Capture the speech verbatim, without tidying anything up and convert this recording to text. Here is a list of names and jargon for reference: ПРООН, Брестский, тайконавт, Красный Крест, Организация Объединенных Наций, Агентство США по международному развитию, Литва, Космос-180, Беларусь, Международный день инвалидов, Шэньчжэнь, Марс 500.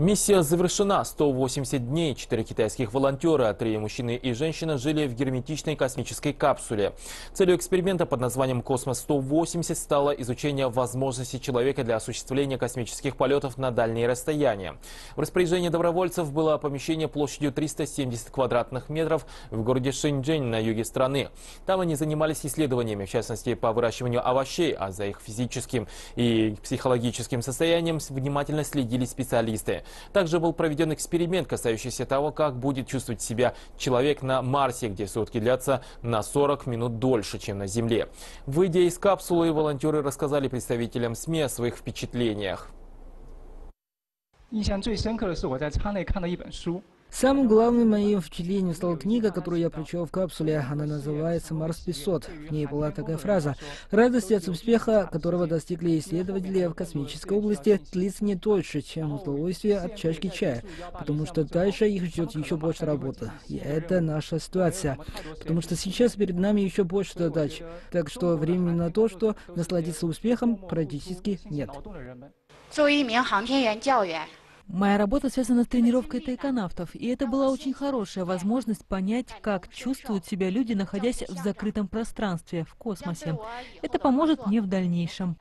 Миссия завершена. сто восемьдесят дней. Четыре китайских волонтера, три мужчины и женщина жили в герметичной космической капсуле. Целью эксперимента под названием «Космос сто восемьдесят» стало изучение возможностей человека для осуществления космических полетов на дальние расстояния. В распоряжении добровольцев было помещение площадью триста семьдесят квадратных метров в городе Шэньчжэнь на юге страны. Там они занимались исследованиями, в частности, по выращиванию овощей, а за их физическим и психологическим состоянием внимательно следили специалисты. Также был проведен эксперимент, касающийся того, как будет чувствовать себя человек на Марсе, где сутки длятся на сорок минут дольше, чем на Земле. Выйдя из капсулы, волонтеры рассказали представителям СМИ о своих впечатлениях. Самым главным моим впечатлением стала книга, которую я прочел в капсуле. Она называется «Марс пятьсот». В ней была такая фраза: «Радость от успеха, которого достигли исследователи в космической области, длится не дольше, чем удовольствие от чашки чая, потому что дальше их ждет еще больше работы. И это наша ситуация, потому что сейчас перед нами еще больше задач. Так что времени на то, что насладиться успехом, практически нет». Моя работа связана с тренировкой тайконавтов, и это была очень хорошая возможность понять, как чувствуют себя люди, находясь в закрытом пространстве, в космосе. Это поможет мне в дальнейшем.